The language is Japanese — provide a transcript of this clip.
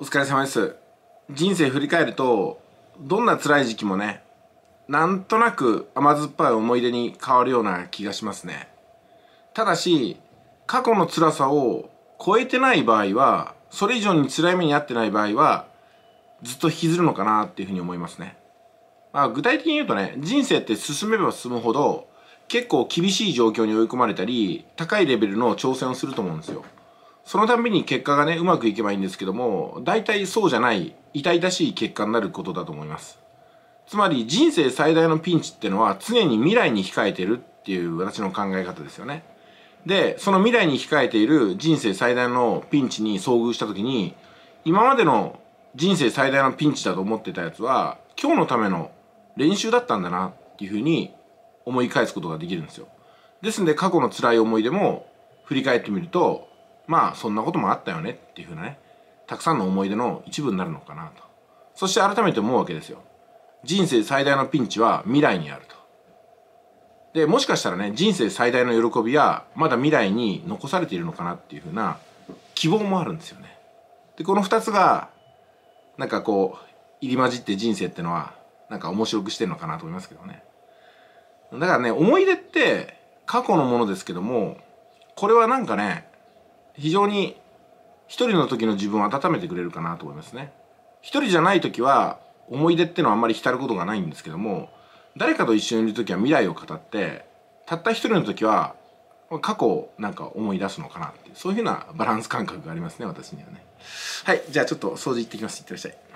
お疲れ様です。人生振り返ると、どんな辛い時期もね、なんとなく甘酸っぱい思い出に変わるような気がしますね。ただし、過去の辛さを超えてない場合は、それ以上に辛い目に遭ってない場合は、ずっと引きずるのかなっていうふうに思いますね。まあ具体的に言うとね、人生って進めば進むほど、結構厳しい状況に追い込まれたり、高いレベルの挑戦をすると思うんですよ。そのたんびに結果がね、うまくいけばいいんですけども、大体そうじゃない、痛々しい結果になることだと思います。つまり人生最大のピンチってのは常に未来に控えてるっていう私の考え方ですよね。で、その未来に控えている人生最大のピンチに遭遇した時に、今までの人生最大のピンチだと思ってたやつは、今日のための練習だったんだなっていうふうに思い返すことができるんですよ。ですんで過去の辛い思い出も振り返ってみると、まあそんなこともあったよねっていうふうなね、たくさんの思い出の一部になるのかなと。そして改めて思うわけですよ。人生最大のピンチは未来にあると。で、もしかしたらね、人生最大の喜びはまだ未来に残されているのかなっていうふうな希望もあるんですよね。で、この2つがなんかこう入り混じって人生ってのはなんか面白くしてるのかなと思いますけどね。だからね、思い出って過去のものですけども、これはなんかね、非常に一人の時の自分を温めてくれるかなと思いますね。一人じゃない時は思い出ってのはあんまり浸ることがないんですけども、誰かと一緒にいる時は未来を語って、たった一人の時は過去をなんか思い出すのかなっていう、そういうふうなバランス感覚がありますね、私にはね。はい、じゃあちょっと掃除行ってきます。行ってらっしゃい。